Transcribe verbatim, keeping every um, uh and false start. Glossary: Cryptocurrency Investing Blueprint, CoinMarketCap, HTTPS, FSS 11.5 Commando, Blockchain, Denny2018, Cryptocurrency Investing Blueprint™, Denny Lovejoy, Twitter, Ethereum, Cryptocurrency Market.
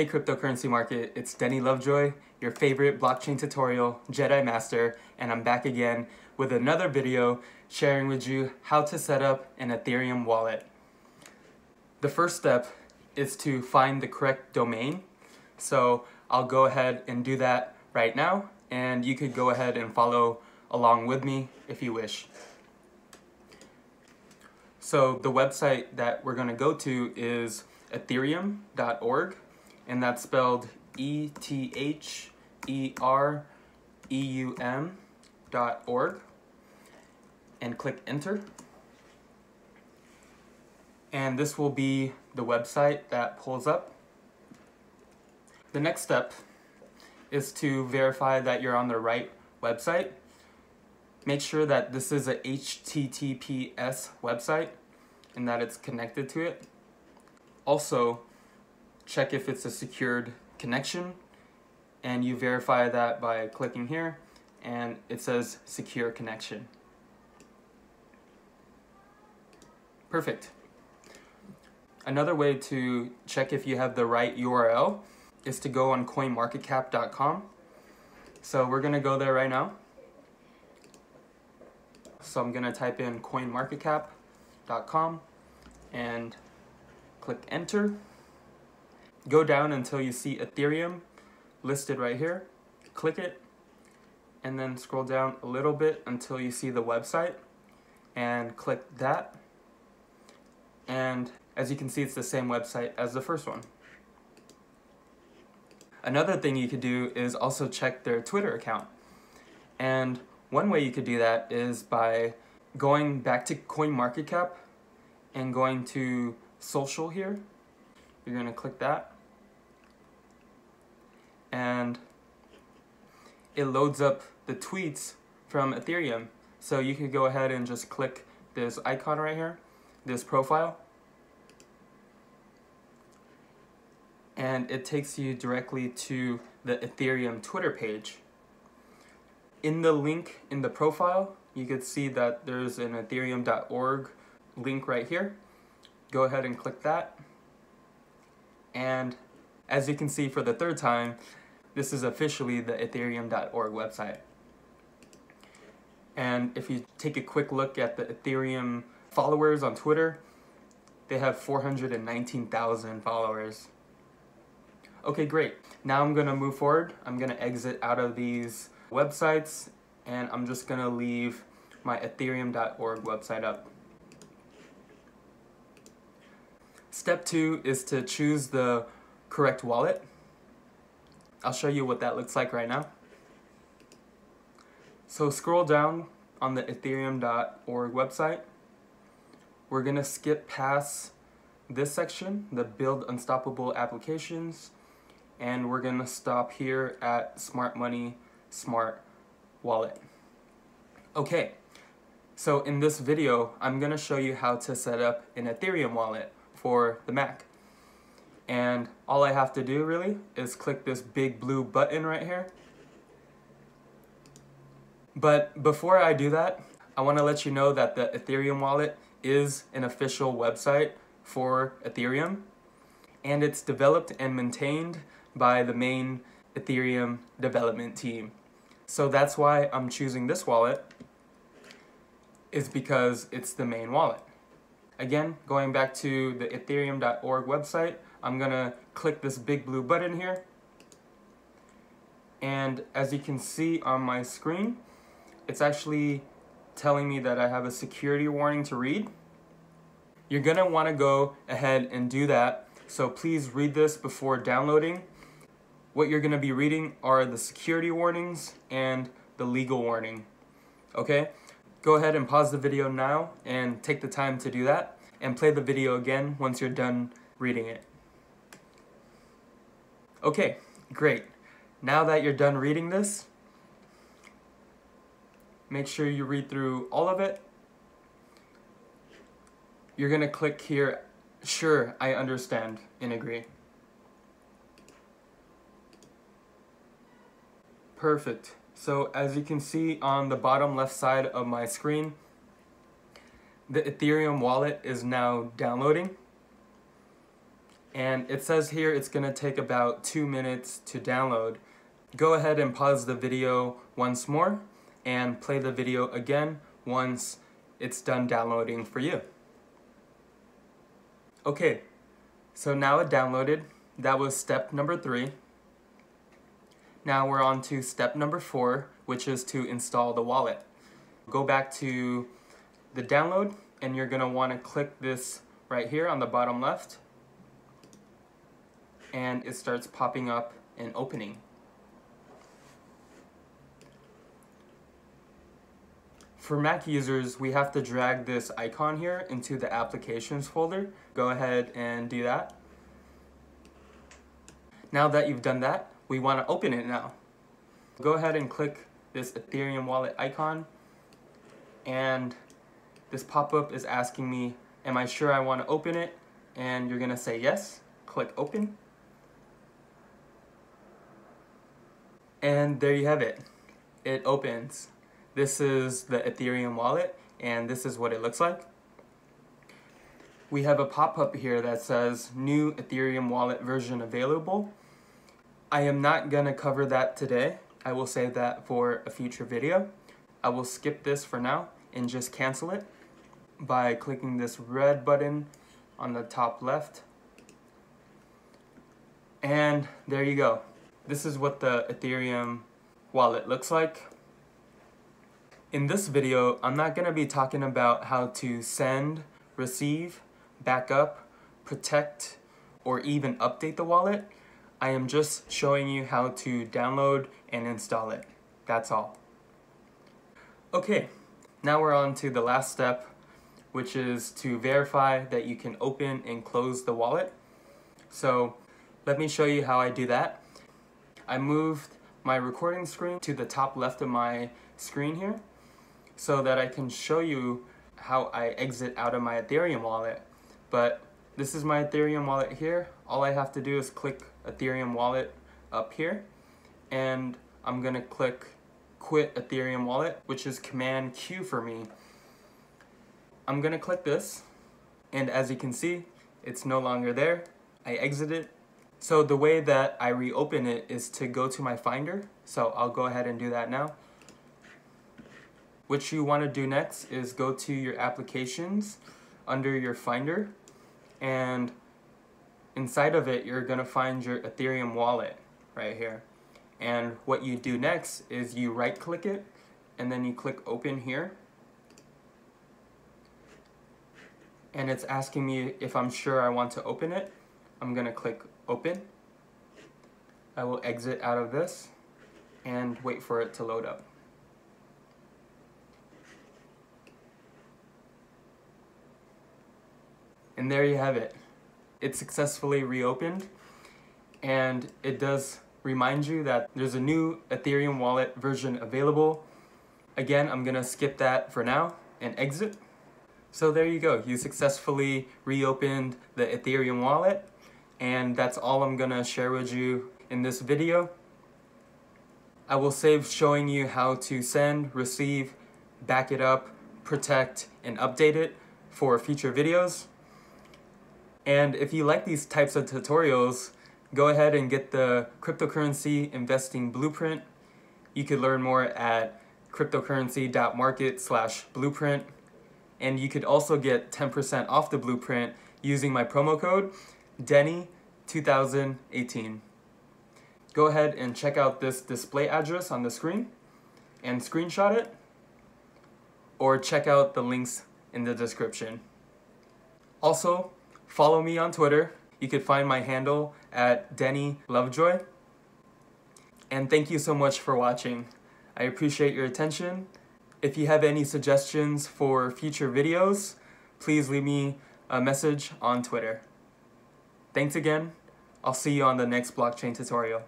Hey Cryptocurrency Market, it's Denny Lovejoy, your favorite blockchain tutorial Jedi Master, and I'm back again with another video sharing with you how to set up an Ethereum wallet. The first step is to find the correct domain, so I'll go ahead and do that right now, and you could go ahead and follow along with me if you wish. So the website that we're going to go to is ethereum dot org. And that's spelled E T H E R E U M dot org, and click enter. And this will be the website that pulls up. The next step is to verify that you're on the right website. Make sure that this is a H T T P S website and that it's connected to it. Also, check if it's a secured connection, and you verify that by clicking here, and it says secure connection. Perfect. Another way to check if you have the right U R L is to go on coin market cap dot com. So we're gonna go there right now. So I'm gonna type in coin market cap dot com and click enter. Go down until you see Ethereum listed right here, click it, and then scroll down a little bit until you see the website and click that. And as you can see, it's the same website as the first one. Another thing you could do is also check their Twitter account. And one way you could do that is by going back to CoinMarketCap and going to social here. You're going to click that, and it loads up the tweets from Ethereum. So you could go ahead and just click this icon right here, this profile, and it takes you directly to the Ethereum Twitter page. In the link in the profile, you could see that there's an ethereum dot org link right here. Go ahead and click that. And as you can see for the third time, this is officially the ethereum dot org website. And if you take a quick look at the Ethereum followers on Twitter, they have four hundred nineteen thousand followers. Okay, great. Now I'm going to move forward. I'm going to exit out of these websites, and I'm just going to leave my ethereum dot org website up. Step two is to choose the correct wallet. I'll show you what that looks like right now. So scroll down on the ethereum dot org website. We're gonna skip past this section, the Build Unstoppable Applications, and we're gonna stop here at Smart Money, Smart Wallet. Okay, so in this video, I'm gonna show you how to set up an Ethereum wallet for the Mac. And all I have to do really is click this big blue button right here. But before I do that, I want to let you know that the Ethereum wallet is an official website for Ethereum, and it's developed and maintained by the main Ethereum development team. So that's why I'm choosing this wallet, is because it's the main wallet. Again, going back to the ethereum dot org website, I'm gonna click this big blue button here. And as you can see on my screen, it's actually telling me that I have a security warning to read. You're gonna wanna go ahead and do that. So please read this before downloading. What you're gonna be reading are the security warnings and the legal warning, okay? Go ahead and pause the video now and take the time to do that, and play the video again once you're done reading it. Okay, great. Now that you're done reading this, make sure you read through all of it. You're gonna click here, sure, I understand and agree. Perfect. So as you can see on the bottom left side of my screen, the Ethereum wallet is now downloading. and it says here it's going to take about two minutes to download. Go ahead and pause the video once more and play the video again once it's done downloading for you. Okay, so now it downloaded. That was step number three. Now we're on to step number four, which is to install the wallet. Go back to the download and you're going to want to click this right here on the bottom left, and it starts popping up and opening. For Mac users, we have to drag this icon here into the applications folder. Go ahead and do that. Now that you've done that, we want to open it now. Go ahead and click this Ethereum wallet icon, and this pop-up is asking me, am I sure I want to open it? And you're going to say yes. Click open. And there you have it. It opens. This is the Ethereum wallet, and this is what it looks like. We have a pop-up here that says new Ethereum wallet version available. I am not going to cover that today. I will save that for a future video. I will skip this for now and just cancel it by clicking this red button on the top left. And there you go. This is what the Ethereum wallet looks like. In this video, I'm not going to be talking about how to send, receive, backup, protect, or even update the wallet. I am just showing you how to download and install it. That's all. Okay, now we're on to the last step, which is to verify that you can open and close the wallet. So let me show you how I do that. I moved my recording screen to the top left of my screen here, so that I can show you how I exit out of my Ethereum wallet. But this is my Ethereum wallet here. All I have to do is click Ethereum wallet up here, and I'm gonna click quit Ethereum wallet, which is command Q for me. I'm gonna click this, and as you can see, it's no longer there. I exit it. So the way that I reopen it is to go to my Finder, so I'll go ahead and do that now. What you want to do next is go to your applications under your Finder, and inside of it you're going to find your Ethereum wallet right here. And what you do next is you right click it and then you click open here, and it's asking me if I'm sure I want to open it. I'm going to click open. I will exit out of this and wait for it to load up. And there you have it. It's successfully reopened, and it does remind you that there's a new Ethereum wallet version available. Again, I'm gonna skip that for now and exit. So there you go. You successfully reopened the Ethereum wallet, and that's all I'm gonna share with you in this video. I will save showing you how to send, receive, back it up, protect, and update it for future videos. And if you like these types of tutorials, go ahead and get the Cryptocurrency Investing Blueprint. You could learn more at cryptocurrency dot market slash blueprint. And you could also get ten percent off the blueprint using my promo code, Denny two thousand eighteen. Go ahead and check out this display address on the screen and screenshot it, or check out the links in the description. Also, follow me on Twitter. You can find my handle at Denny Lovejoy. And thank you so much for watching. I appreciate your attention. If you have any suggestions for future videos, please leave me a message on Twitter. Thanks again. I'll see you on the next blockchain tutorial.